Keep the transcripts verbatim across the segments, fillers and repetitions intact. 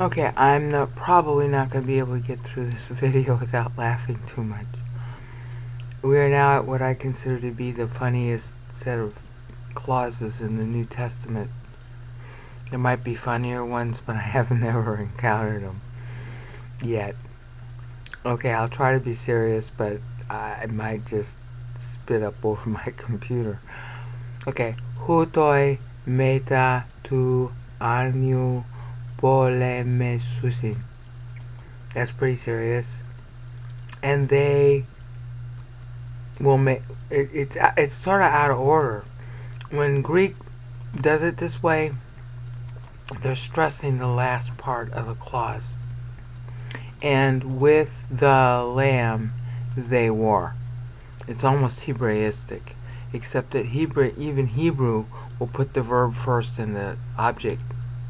Okay, I'm not, probably not going to be able to get through this video without laughing too much. We are now at what I consider to be the funniest set of clauses in the New Testament. There might be funnier ones, but I have never encountered them yet. Okay, I'll try to be serious, but I might just spit up over my computer. Okay, hutoi meta tu arnu polemesusin. That's pretty serious. And they will make it, it's it's sort of out of order. When Greek does it this way, they're stressing the last part of the clause. And with the lamb they wore. It's almost Hebraistic, except that Hebrew, even Hebrew, will put the verb first and the object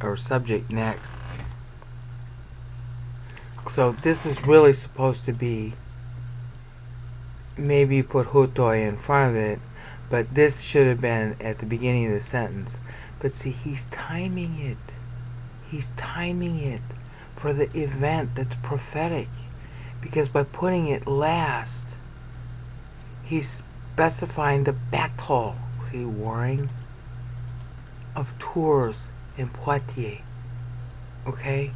or subject next. So this is really supposed to be, maybe you put hutoi in front of it, but this should have been at the beginning of the sentence. But see, he's timing it. He's timing it for the event that's prophetic. Because by putting it last, he's specifying the battle, see, warring, of Tours and Poitiers. Okay?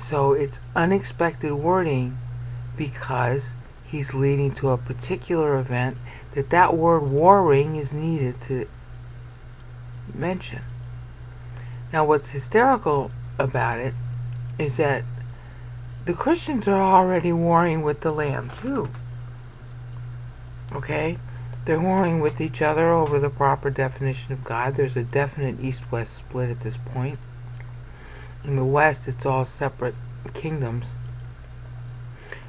So it's unexpected wording because he's leading to a particular event that that word warring is needed to mention. Now what's hysterical about it is that the Christians are already warring with the lamb too. Okay? They're warring with each other over the proper definition of God. There's a definite east-west split at this point. In the west it's all separate kingdoms.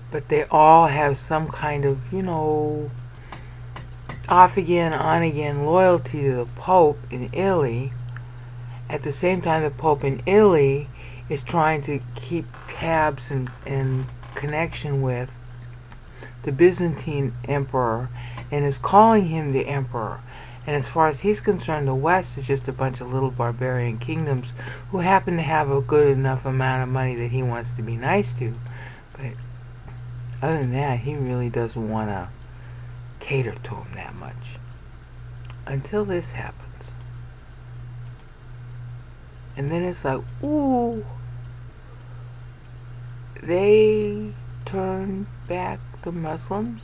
But they all have some kind of, you know, off again, on again loyalty to the Pope in Italy. At the same time, the Pope in Italy is trying to keep tabs and, and connection with the Byzantine Emperor and is calling him the Emperor. And as far as he's concerned, the West is just a bunch of little barbarian kingdoms who happen to have a good enough amount of money that he wants to be nice to. But other than that, he really doesn't want to cater to him that much until this happens, and then it's like, ooh, they turn back the Muslims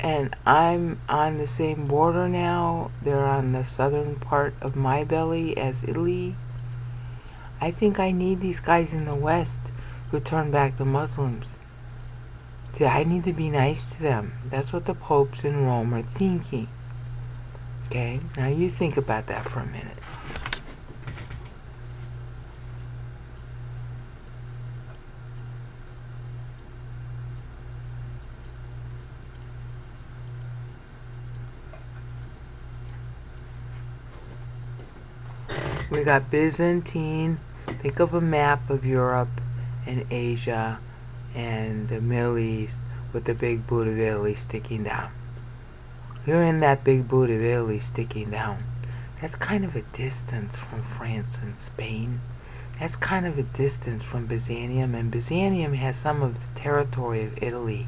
and I'm on the same border now. They're on the southern part of my belly as Italy. I think I need these guys in the West who turn back the Muslims. See, I need to be nice to them. That's what the popes in Rome are thinking. Okay, now you think about that for a minute. We got Byzantine. Think of a map of Europe and Asia and the Middle East with the big boot of Italy sticking down. You're in that big boot of Italy sticking down. That's kind of a distance from France and Spain. That's kind of a distance from Byzantium, and Byzantium has some of the territory of Italy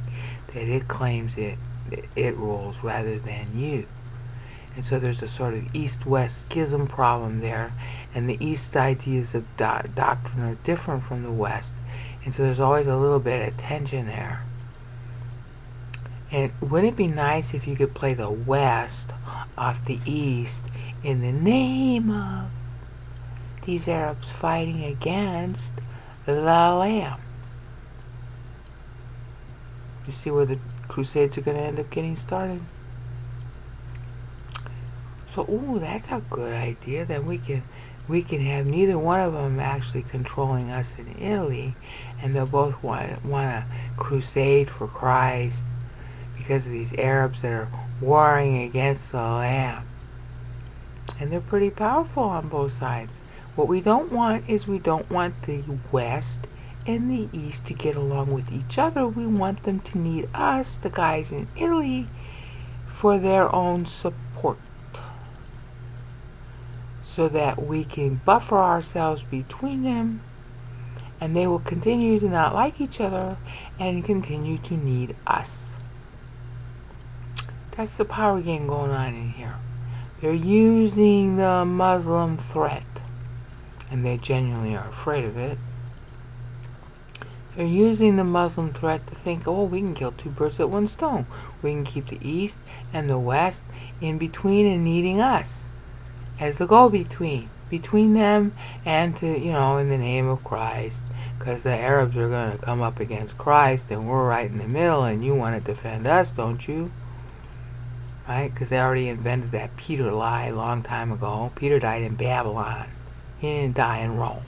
that it claims it, it rules rather than you. And so there's a sort of east-west schism problem there, and the East's ideas of do doctrine are different from the West. And so there's always a little bit of tension there. And wouldn't it be nice if you could play the West off the East in the name of these Arabs fighting against the Lamb? You see where the Crusades are going to end up getting started? So, ooh, that's a good idea. Then we can... we can have neither one of them actually controlling us in Italy, and they'll both want, want a crusade for Christ because of these Arabs that are warring against the Lamb. And they're pretty powerful on both sides. What we don't want is we don't want the West and the East to get along with each other. We want them to need us, the guys in Italy, for their own support. so that we can buffer ourselves between them, and they will continue to not like each other and continue to need us. That's the power game going on in here. They're using the Muslim threat, and they genuinely are afraid of it. They're using the Muslim threat to think, oh, we can kill two birds with one stone. We can keep the East and the West in between and needing us as the go-between, between them and to, you know, in the name of Christ, because the Arabs are going to come up against Christ and we're right in the middle and you want to defend us, don't you? Right? Because they already invented that Peter lie a long time ago. Peter died in Babylon. He didn't die in Rome.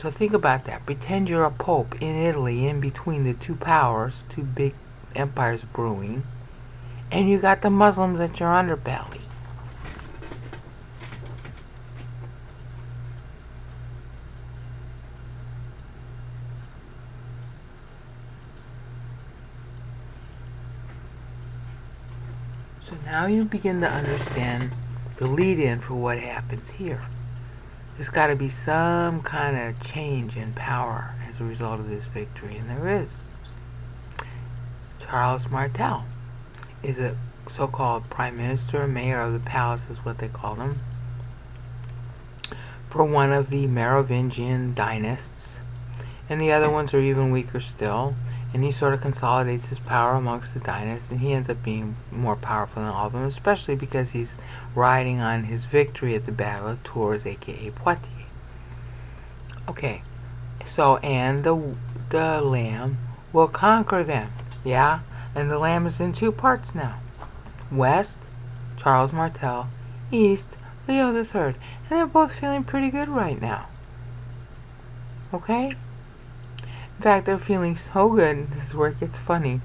So think about that. Pretend you're a pope in Italy in between the two powers, two big empires brewing, and you got the Muslims at your underbelly. So now you begin to understand the lead-in for what happens here. There's got to be some kind of change in power as a result of this victory, and there is. Charles Martel is a so-called prime minister, mayor of the palace is what they call him, for one of the Merovingian dynasts, and the other ones are even weaker still, and he sort of consolidates his power amongst the dynasts, and he ends up being more powerful than all of them, especially because he's riding on his victory at the Battle of Tours, aka Poitiers. Okay, so, and the, the lamb will conquer them, yeah? And the lamb is in two parts now. West, Charles Martel. East, Leo the third. And they're both feeling pretty good right now. Okay? In fact, they're feeling so good. This is where it gets funny.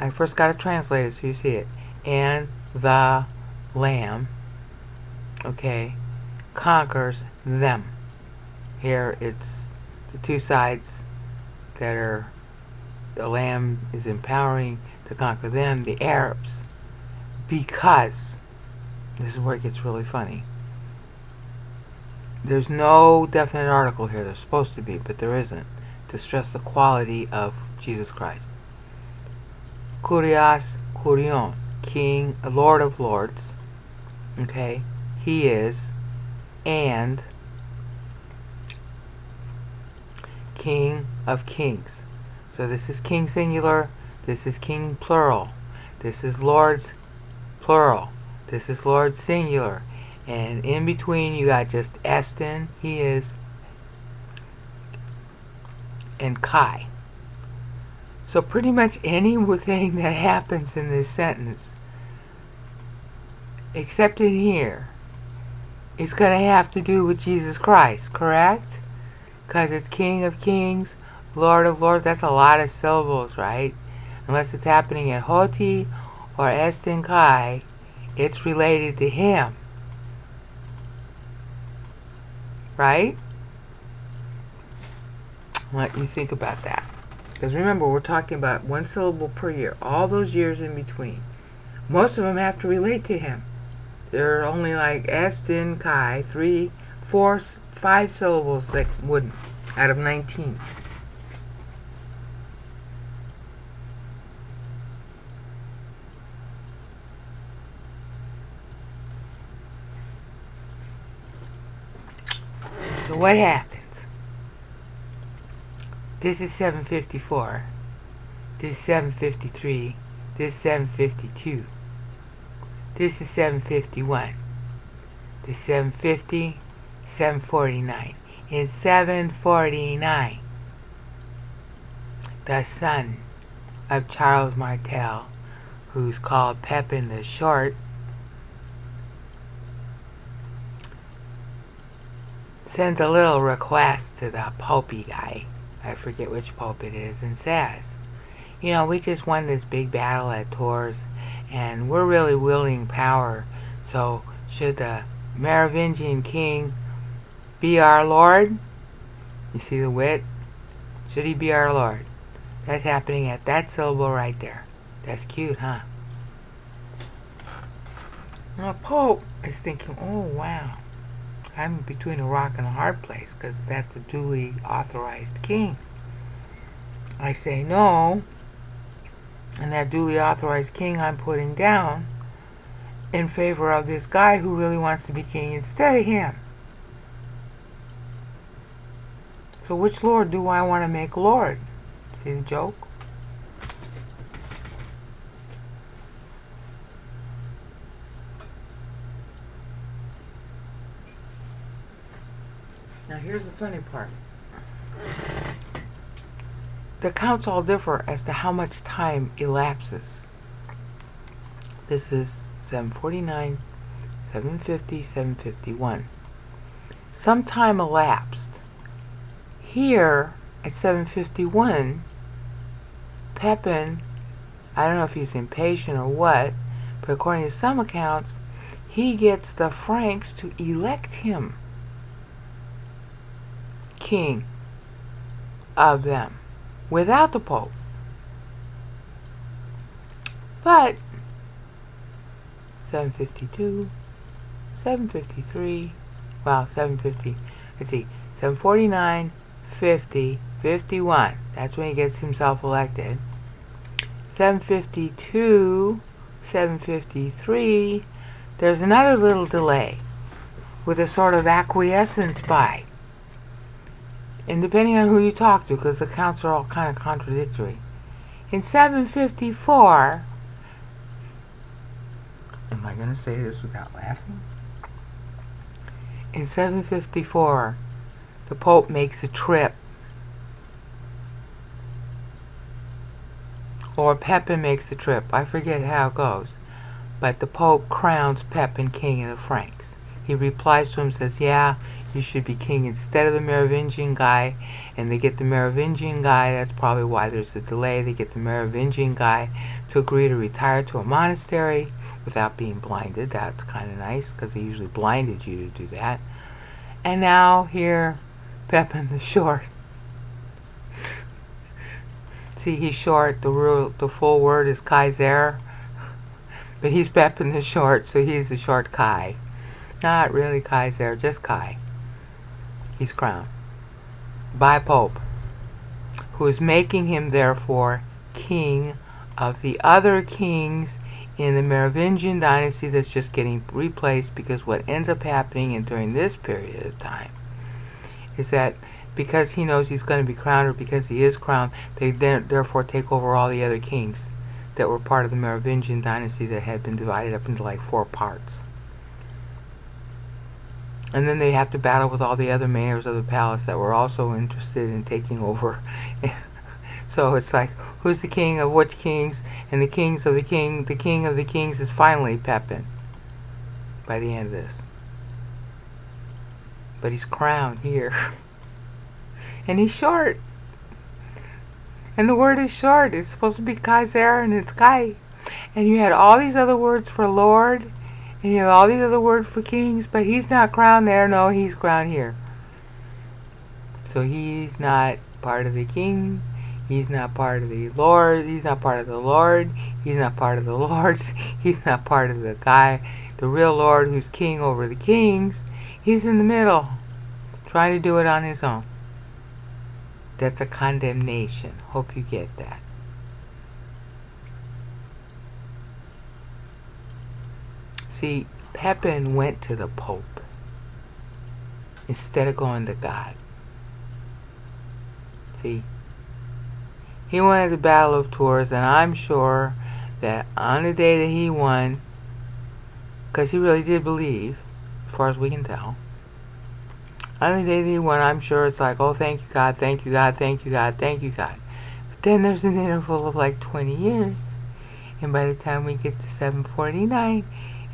I first got to translate it so you see it. And the lamb, okay, conquers them. Here it's the two sides that are, the lamb is empowering to conquer them, the Arabs, because, this is where it gets really funny, there's no definite article here, there's supposed to be, but there isn't, to stress the quality of Jesus Christ. Kurios, kurion. King, Lord of Lords, okay, he is, and King of Kings. So this is King singular, this is King plural, this is Lords plural, this is Lord singular, and in between you got just Estin, he is, and Kai. So pretty much anything that happens in this sentence, except in here, it's going to have to do with Jesus Christ, correct? Because it's King of Kings, Lord of Lords. That's a lot of syllables, right? Unless it's happening at Hoti or Estin Kai, it's related to him, right? I'll let you think about that. Because remember, we're talking about one syllable per year. All those years in between. Most of them have to relate to him. There are only like Estin Kai, three, four, five syllables that wouldn't, out of nineteen. So what happens? This is seven fifty-four. This is seven fifty-three. This is seven fifty-two. This is seven fifty-one. This is seven fifty. seven forty-nine. In seven forty-nine, the son of Charles Martel, who's called Pepin the Short, sends a little request to the popey guy. I forget which pope it is, and says, you know, we just won this big battle at Tours, and we're really wielding power, so should the Merovingian king be our lord? You see the wit? Should he be our lord? That's happening at that syllable right there. That's cute, huh? Now Pope is thinking, oh wow, I'm between a rock and a hard place because that's a duly authorized king. I say no, and that duly authorized king I'm putting down in favor of this guy who really wants to be king instead of him. So which lord do I want to make lord? See the joke? Now here's the funny part. The counts all differ as to how much time elapses. This is seven forty-nine, seven fifty, seven fifty-one. Some time elapsed. Here at seven fifty-one, Pepin, I don't know if he's impatient or what, but according to some accounts, he gets the Franks to elect him king of them without the Pope. But seven fifty-two, seven fifty-three, well, seven fifty, let's see, seven forty-nine, fifty, fifty-one, that's when he gets himself elected. seven fifty-two, seven fifty-three, there's another little delay with a sort of acquiescence by. And depending on who you talk to, because the counts are all kind of contradictory. In seven fifty-four, am I going to say this without laughing? In seven fifty-four, the Pope makes a trip, or Pepin makes a trip. I forget how it goes, but the Pope crowns Pepin king of the Franks. He replies to him, says, "Yeah, you should be king instead of the Merovingian guy," and they get the Merovingian guy. That's probably why there's a delay. They get the Merovingian guy to agree to retire to a monastery without being blinded. That's kind of nice, because they usually blinded you to do that. And now here, Pepin the Short. See, he's short. The real, the full word is Kaiser, but he's Pepin the Short, so he's the short Kai. Not really Kaiser, just Kai. He's crowned by Pope, who is making him therefore king of the other kings in the Merovingian dynasty that's just getting replaced, because what ends up happening and during this period of time is that because he knows he's going to be crowned, or because he is crowned, they then therefore take over all the other kings that were part of the Merovingian dynasty that had been divided up into like four parts. And then they have to battle with all the other mayors of the palace that were also interested in taking over. So it's like, who's the king of which kings? And the kings of the king, the king of the kings is finally Pepin by the end of this. But he's crowned here. And he's short. And the word is short. It's supposed to be Kaiser, and it's Kai. And you had all these other words for Lord, and you have all these other words for kings, but he's not crowned there. No, he's crowned here. So he's not part of the king. He's not part of the Lord. He's not part of the Lord. He's not part of the Lords. He's not part of the guy, the real Lord who's king over the kings. He's in the middle, trying to do it on his own. That's a condemnation. Hope you get that. See, Pepin went to the Pope instead of going to God. See, he won at the Battle of Tours, and I'm sure that on the day that he won, because he really did believe, as far as we can tell, on the day that he won, I'm sure it's like, oh, thank you, God, thank you, God, thank you, God, thank you, God. But then there's an interval of like twenty years, and by the time we get to seven forty-nine,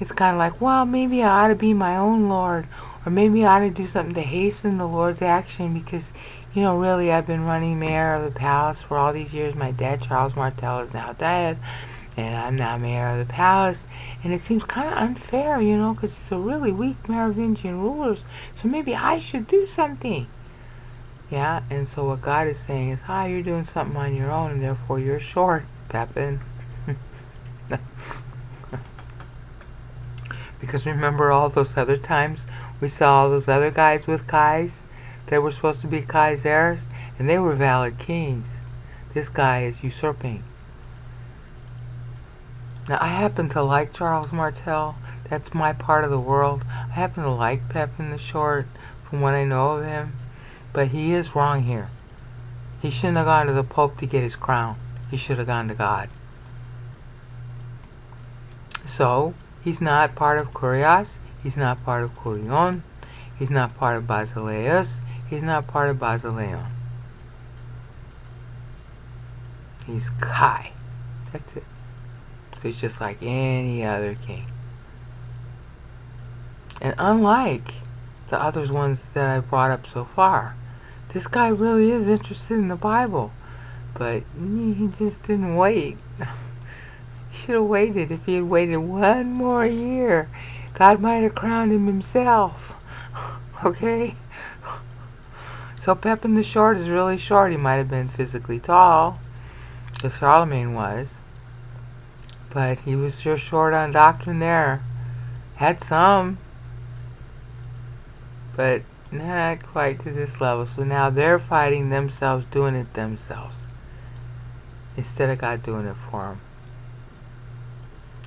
it's kind of like, well, maybe I ought to be my own Lord, or maybe I ought to do something to hasten the Lord's action, because, you know, really, I've been running mayor of the palace for all these years. My dad, Charles Martel, is now dead, and I'm now mayor of the palace, and it seems kind of unfair, you know, because it's a really weak Merovingian rulers, so maybe I should do something. Yeah, and so what God is saying is, hi, you're doing something on your own, and therefore you're short, Pepin. Because remember all those other times we saw all those other guys with Kais that were supposed to be Kaisers, and they were valid kings. This guy is usurping. Now, I happen to like Charles Martel. That's my part of the world. I happen to like Pepin the Short from what I know of him. But he is wrong here. He shouldn't have gone to the Pope to get his crown. He should have gone to God. So, he's not part of Curios. He's not part of Curion. He's not part of Basileus. He's not part of Basileon. He's Kai. That's it. He's just like any other king. And unlike the other ones that I brought up so far, this guy really is interested in the Bible. But he just didn't wait. He should have waited. If he had waited one more year, God might have crowned him himself. Okay? So Pepin the Short is really short. He might have been physically tall, as Charlemagne was. But he was just short on doctrine there. Had some, but not quite to this level. So now they're fighting themselves, doing it themselves, instead of God doing it for them.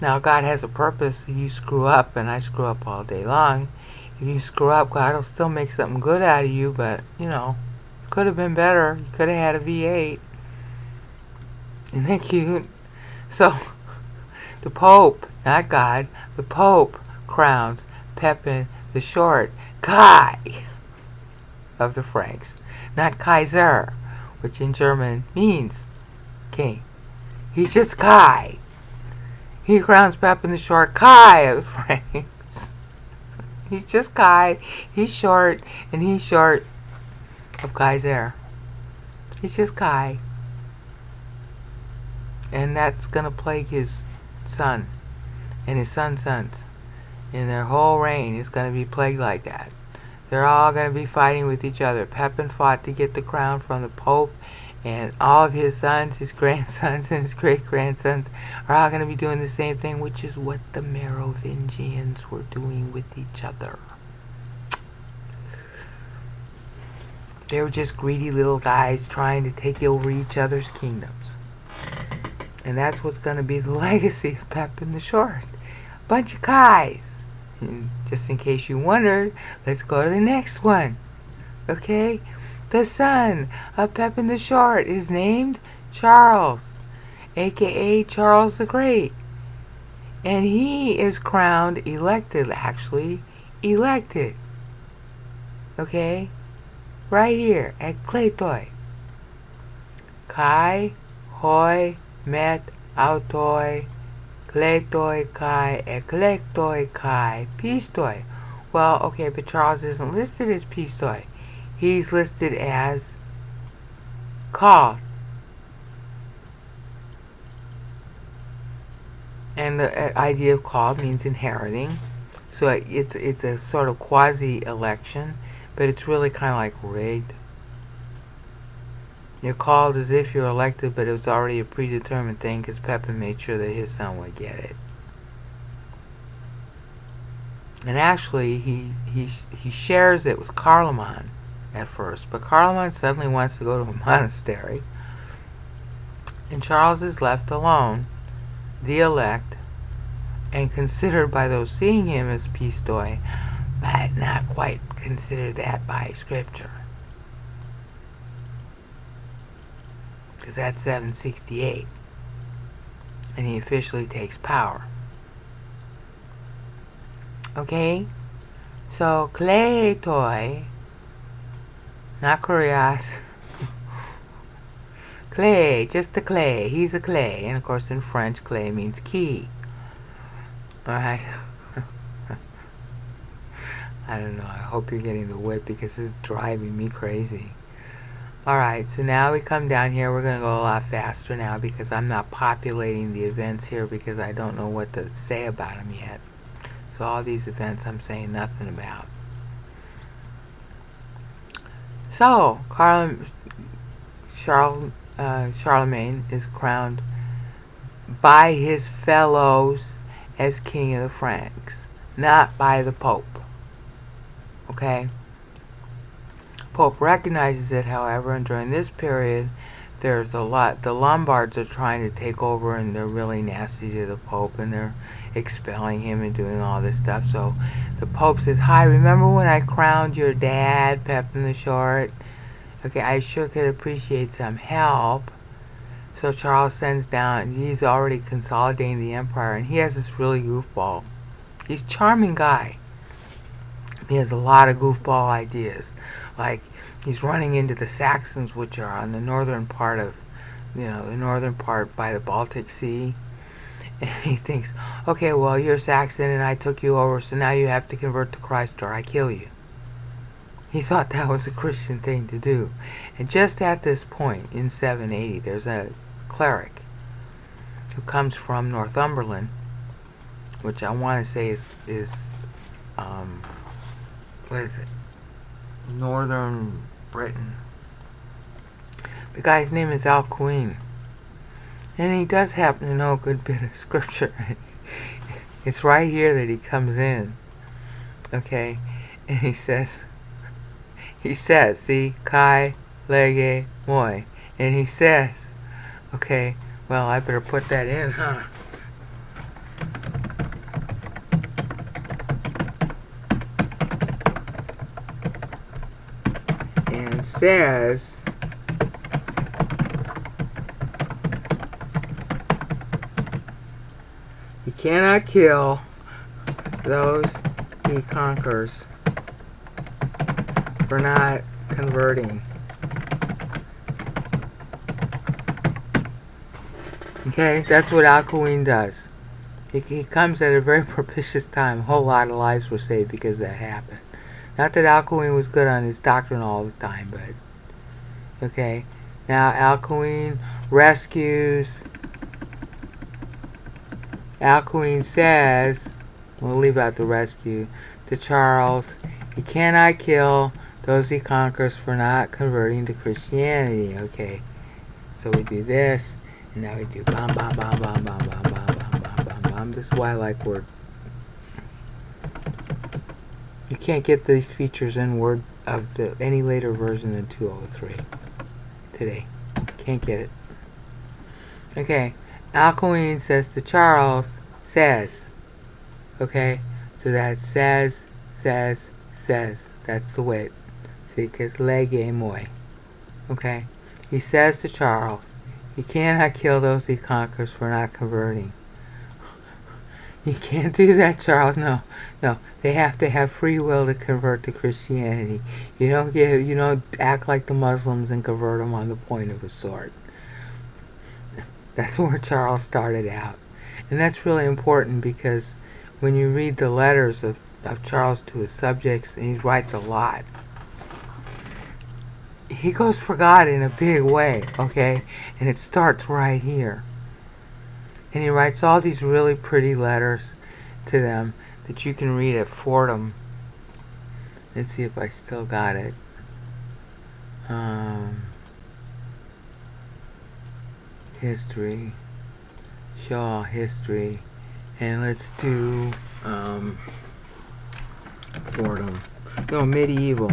Now God has a purpose. If you screw up, and I screw up all day long, if you screw up, God will still make something good out of you. But, you know, it could have been better. You could have had a V eight. Isn't that cute? So... the Pope, not God, the Pope crowns Pepin the Short, Kai of the Franks, not Kaiser, which in German means king. He's just Kai. He crowns Pepin the Short, Kai of the Franks. He's just Kai. He's short, and he's short of Kaiser. He's just Kai. And that's going to plague his son and his son's sons, and their whole reign is going to be plagued like that. They're all going to be fighting with each other. Pepin fought to get the crown from the Pope, and all of his sons, his grandsons, and his great-grandsons are all going to be doing the same thing, which is what the Merovingians were doing with each other. They were just greedy little guys trying to take over each other's kingdoms. And that's what's going to be the legacy of Pepin the Short. A bunch of Kais. And just in case you wondered, let's go to the next one. Okay? The son of Pepin the Short is named Charles, a k a. Charles the Great. And he is crowned, elected, actually, elected. Okay? Right here at Kletoi. Kai Hoi Met autoi kletoi kai eklektoi kai pistoi. Well, okay, but Charles isn't listed as pistoi. He's listed as called. And the idea of called means inheriting. So it's it's a sort of quasi-election, but it's really kind of like rigged. You're called as if you're elected, but it was already a predetermined thing because Pepin made sure that his son would get it. And actually, he he he shares it with Carloman at first, but Carloman suddenly wants to go to a monastery, and Charles is left alone, the elect, and considered by those seeing him as pistoi, but not quite considered that by Scripture. Because that's seven sixty-eight, and he officially takes power. Okay, so Kletoi, not Kurios, clay, just the clay. He's a clay, and of course in French, clay means key. All right. I don't know. I hope you're getting the whip because it's driving me crazy. Alright, so now we come down here. We're going to go a lot faster now because I'm not populating the events here because I don't know what to say about them yet. So all these events I'm saying nothing about. So, Carl, Charles, uh, Charlemagne is crowned by his fellows as King of the Franks. not by the Pope. Okay? Pope recognizes it, however, and during this period, there's a lot. The Lombards are trying to take over, and they're really nasty to the Pope, and they're expelling him and doing all this stuff. So the Pope says, "Hi, remember when I crowned your dad, Pepin the Short? Okay, I sure could appreciate some help." So Charles sends down, and he's already consolidating the empire, and he has this really goofball. He's a charming guy. He has a lot of goofball ideas. Like, he's running into the Saxons, which are on the northern part of, you know, the northern part by the Baltic Sea. And he thinks, okay, well, you're Saxon and I took you over, so now you have to convert to Christ or I kill you. He thought that was a Christian thing to do. And just at this point, in seven eighty, there's a cleric who comes from Northumberland, which I want to say is, is um, what is it? Northern Britain. The guy's name is Alcuin, and he does happen to know a good bit of scripture. It's right here that he comes in, okay, and he says, he says, see, kai lege moi, and he says, okay, well, I better put that in, huh? Says he cannot kill those he conquers for not converting. Okay, that's what Alcuin does. He, he comes at a very propitious time. A whole lot of lives were saved because that happened. Not that Alcuin was good on his doctrine all the time, but... Okay. Now, Alcuin rescues... Alcuin says... We'll leave out the rescue. To Charles, he cannot kill those he conquers for not converting to Christianity. Okay. So we do this. And now we do bam, bam, bam, bam, bam, bam, bam, bam, bam, bam, bam. This is why I like Word. You can't get these features in Word of the, any later version than two oh three today. Can't get it. Okay, Alcuin says to Charles, says. Okay, so that says, says, says. That's the way. See, because lege moi. Okay, he says to Charles, he cannot kill those he conquers for not converting. You can't do that, Charles. No, no. They have to have free will to convert to Christianity. You don't give. You don't act like the Muslims and convert them on the point of a sword. That's where Charles started out, and that's really important because when you read the letters of of Charles to his subjects, and he writes a lot, he goes for God in a big way. Okay, and it starts right here. And he writes all these really pretty letters to them that you can read at Fordham. Let's see if I still got it. Um, history. Shaw history. And let's do um, Fordham. No, medieval.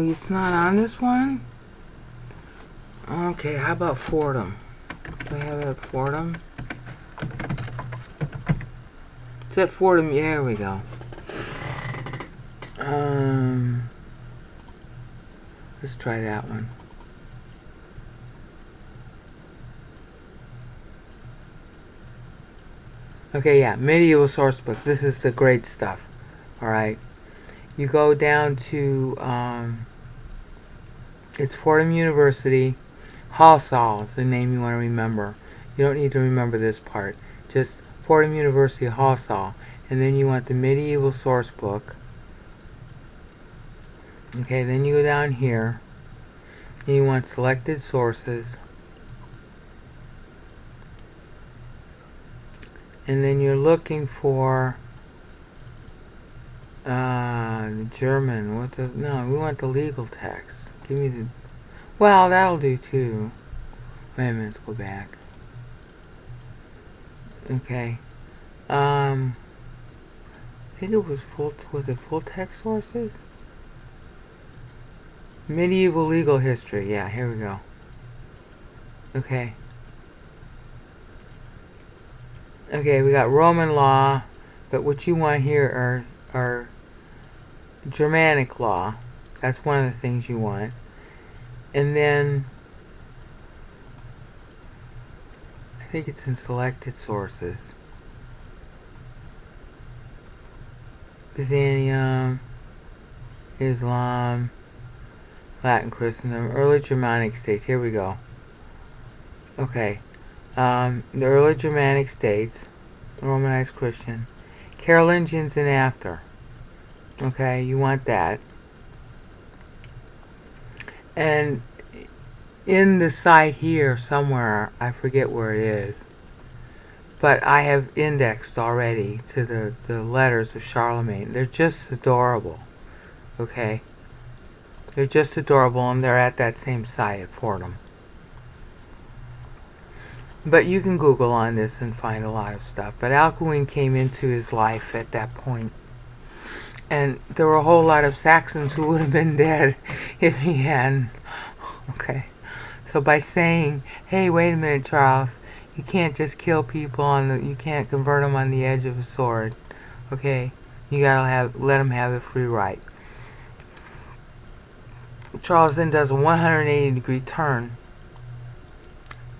It's not on this one? Okay, how about Fordham? Do I have it at Fordham? It's at Fordham, yeah, here we go. Um, let's try that one. Okay, yeah, medieval source book. This is the great stuff. Alright. You go down to, um, it's Fordham University. Halsall is the name you want to remember. You don't need to remember this part. Just Fordham University, Halsall. And then you want the medieval source book. Okay, then you go down here. And you want selected sources. And then you're looking for uh, German. What the? No, we want the legal text. Give me the Well, that'll do too. Wait a minute, let's go back. Okay. Um, I think it was full, was it full text sources? Medieval legal history, yeah, here we go. Okay. Okay, we got Roman law, but what you want here are, are Germanic law. That's one of the things you want. And then, I think it's in selected sources. Byzantium, Islam, Latin Christendom, early Germanic states. Here we go. Okay. Um, the early Germanic states, Romanized Christian, Carolingians and after. Okay, you want that. And in the site here somewhere, I forget where it is, but I have indexed already to the, the letters of Charlemagne. They're just adorable. Okay. They're just adorable, and they're at that same site at Fordham. But you can Google on this and find a lot of stuff. But Alcuin came into his life at that point. And there were a whole lot of Saxons who would have been dead if he hadn't. Okay. So by saying, hey, wait a minute, Charles. You can't just kill people on the... You can't convert them on the edge of a sword. Okay? You gotta have let them have a free right. Charles then does a one hundred eighty degree turn.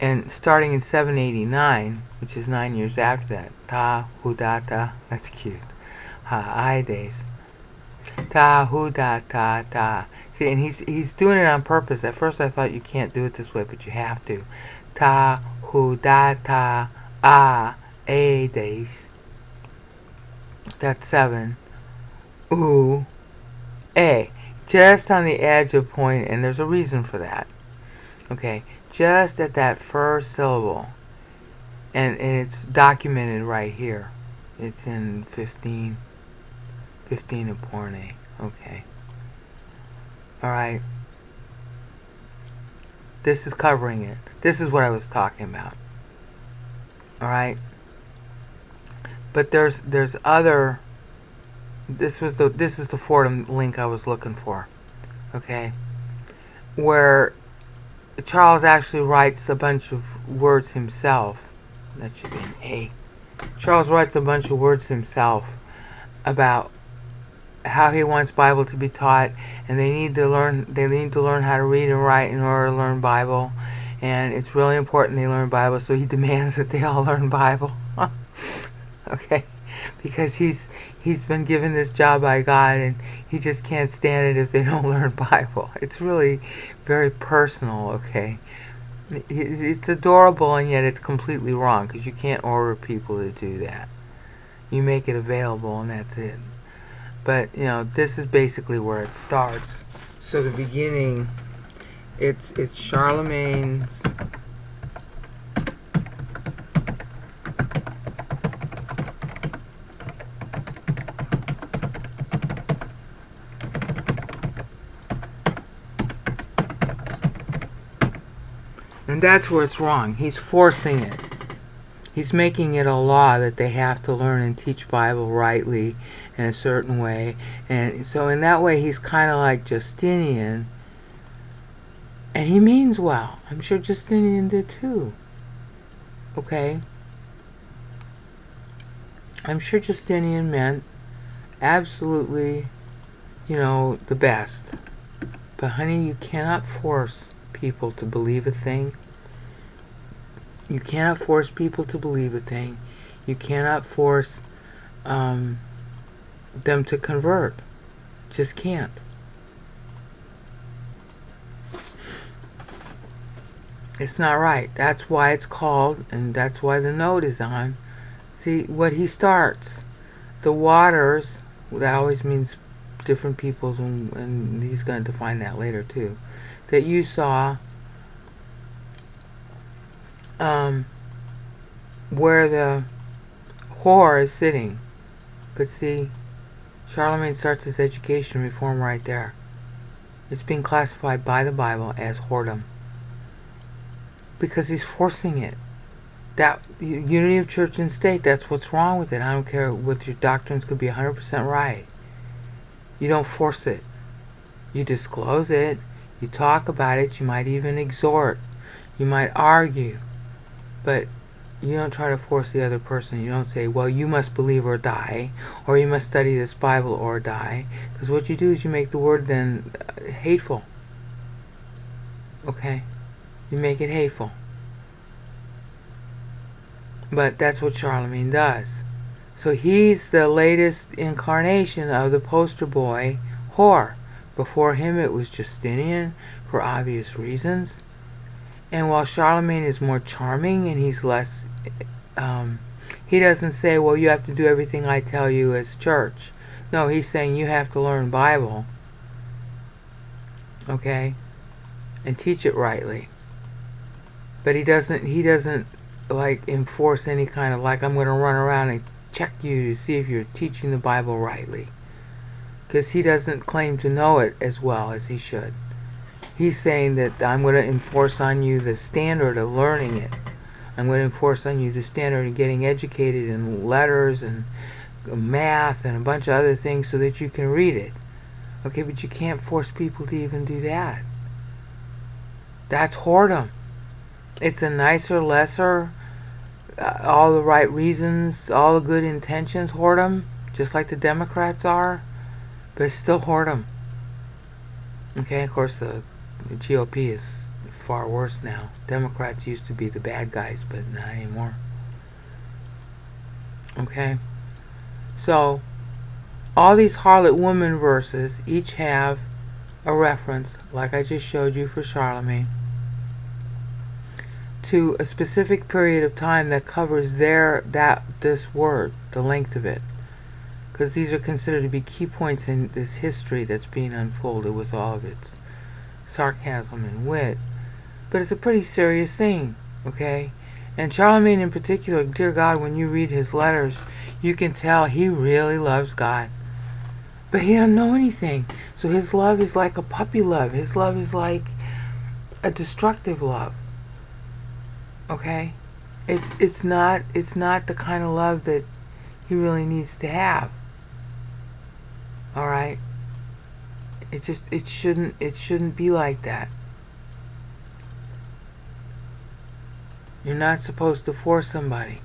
And starting in seven eighty-nine, which is nine years after that, Ta Hudata, that's cute, Ha-I days, Ta Hudata Ta. See, and he's, he's doing it on purpose. At first I thought you can't do it this way, but you have to. Ta Hudata A A days. That's seven. Ooh. A. Just on the edge of point, and there's a reason for that. Okay. Just at that first syllable, and, and it's documented right here. It's in fifteen, fifteen of Porne. Okay. Alright. This is covering it. This is what I was talking about. Alright. But there's there's other. This was the this is the Fordham link I was looking for. Okay. Where Charles actually writes a bunch of words himself. That should be an A. Charles writes a bunch of words himself about how he wants Bible to be taught, and they need to learn. They need to learn how to read and write in order to learn Bible, and it's really important they learn Bible. So he demands that they all learn Bible. Okay, because he's he's been given this job by God, and he just can't stand it if they don't learn Bible. It's really very personal, okay? It's adorable, and yet it's completely wrong, because you can't order people to do that. You make it available, and that's it. But, you know, this is basically where it starts. So the beginning, it's, it's Charlemagne's and that's where it's wrong. He's forcing it. He's making it a law that they have to learn and teach Bible rightly in a certain way. And so in that way, he's kind of like Justinian. And he means well. I'm sure Justinian did too. Okay? I'm sure Justinian meant absolutely, you know, the best. But honey, you cannot force people to believe a thing. You cannot force people to believe a thing. You cannot force um, them to convert. Just can't. It's not right. That's why it's called, and that's why the note is on. See, what he starts, the waters, that always means different peoples, and, and he's going to define that later too. That you saw, um, where the whore is sitting. But see, Charlemagne starts his education reform right there. is being classified by the Bible as whoredom. Because he's forcing it. That unity of church and state, that's what's wrong with it. I don't care what your doctrines could be one hundred percent right. You don't force it. You disclose it. You talk about it. You might even exhort. You might argue. But you don't try to force the other person. You don't say, well, you must believe or die, or you must study this Bible or die. Because what you do is you make the word then hateful. Okay? You make it hateful. But that's what Charlemagne does. So he's the latest incarnation of the poster boy whore. Before him it was Justinian, for obvious reasons. And while Charlemagne is more charming and he's less... Um, he doesn't say, well, you have to do everything I tell you as church. No, he's saying you have to learn Bible. Okay? And teach it rightly. But he doesn't... He doesn't... like enforce any kind of like I'm going to run around and check you to see if you're teaching the Bible rightly, because he doesn't claim to know it as well as he should. He's saying that I'm going to enforce on you the standard of learning it. I'm going to enforce on you the standard of getting educated in letters and math and a bunch of other things so that you can read it. Okay, but you can't force people to even do that. That's whoredom. It's a nicer, lesser, uh, all the right reasons, all the good intentions whoredom, just like the Democrats are, but it's still whoredom. Okay, of course the, the G O P is far worse now. Democrats used to be the bad guys, but not anymore. Okay, so all these harlot woman verses each have a reference, like I just showed you for Charlemagne, to a specific period of time that covers their that this word, the length of it, because these are considered to be key points in this history that's being unfolded with all of its sarcasm and wit. But it's a pretty serious thing, okay? And Charlemagne in particular, dear God, when you read his letters, you can tell he really loves God, but he doesn't know anything. So his love is like a puppy love. His love is like a destructive love. Okay, it's it's not it's not the kind of love that he really needs to have. All right, it just it shouldn't it shouldn't be like that. You're not supposed to force somebody.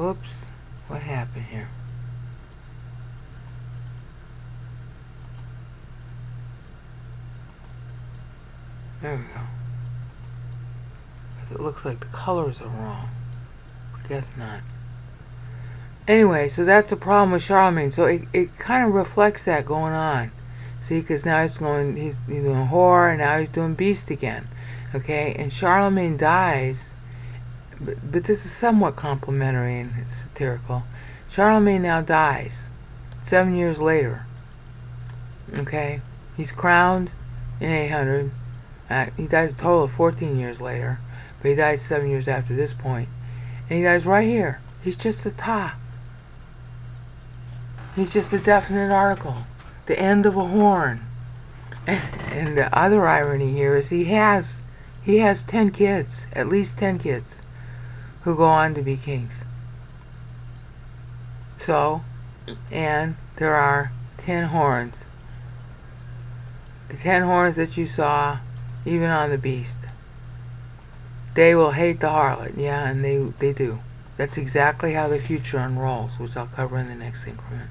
Oops, what happened here? There we go. It looks like the colors are wrong. I guess not. Anyway, so that's the problem with Charlemagne. So it, it kind of reflects that going on. See, because now he's going, he's, he's doing whore, and now he's doing beast again. Okay, and Charlemagne dies, but, but this is somewhat complimentary and satirical. Charlemagne now dies seven years later. Okay, he's crowned in eight hundred. Uh, he dies a total of fourteen years later. But he dies seven years after this point. And he dies right here. He's just a ta. He's just a definite article. The end of a horn. And, and the other irony here is he has he has ten kids. At least ten kids. Who go on to be kings. So, and there are ten horns. The ten horns that you saw even on the beast. They will hate the harlot, yeah, and they, they do. That's exactly how the future unrolls, which I'll cover in the next increment.